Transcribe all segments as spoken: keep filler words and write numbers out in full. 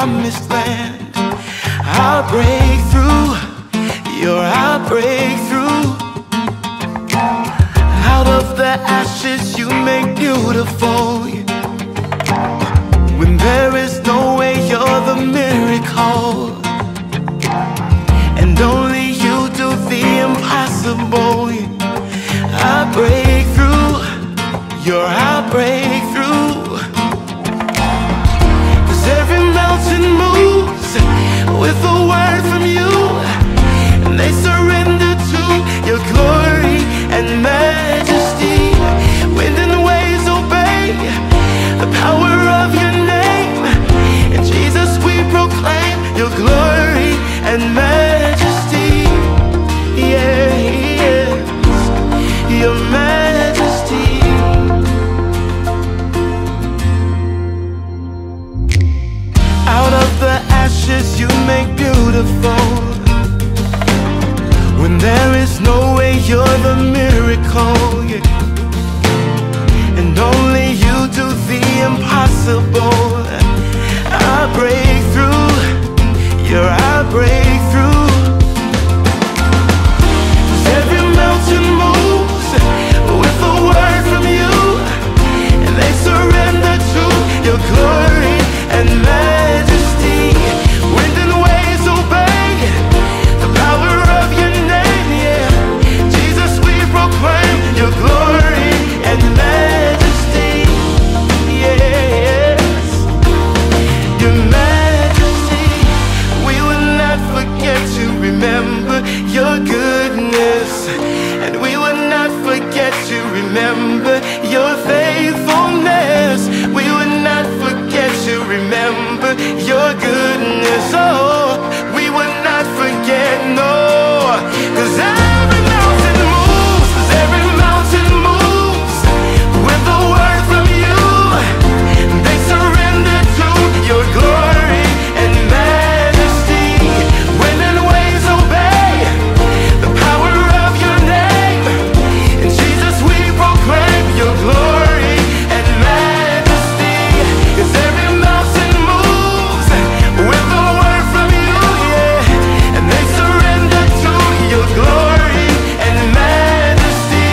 promised land. I'll break through, you're our breakthrough. Out of the ashes you make beautiful. When there is no way, you're the miracle. And only you do the impossible. I break through, you're our breakthrough. 'Cause every mountain moves with a word from you, and they surrender to your glory and majesty. Wind and waves obey the power of your name. In Jesus we proclaim your glory and majesty. Yeah, yes, your majesty. Out of the ashes you make beautiful. When there is no way, you're the miracle, yeah. And only you do the impossible. I break through, you're our breakthrough. 'Cause every mountain moves with a word from you, and they surrender to your glory and majesty. Wind and waves obey the power of your name, yeah. Jesus, we proclaim your glory and majesty. Yes, your majesty. We will not forget to remember your goodness, and we will not forget to remember your faithfulness. We will not forget to remember your goodness. Oh, we will not forget, no. 'Cause every mountain moves, 'cause every mountain moves with a word from you. They surrender to your glory and majesty. Wind and waves obey the power of your name. In Jesus we proclaim your glory and majesty. 'Cause every mountain moves with a word from you, yeah. And they surrender to your glory and majesty.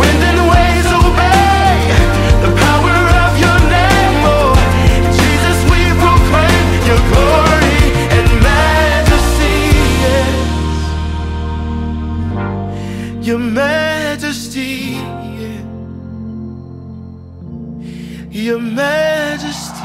Wind and waves obey the power of your name, oh. In Jesus we proclaim your glory and majesty, yeah. Your majesty, yeah. Your majesty.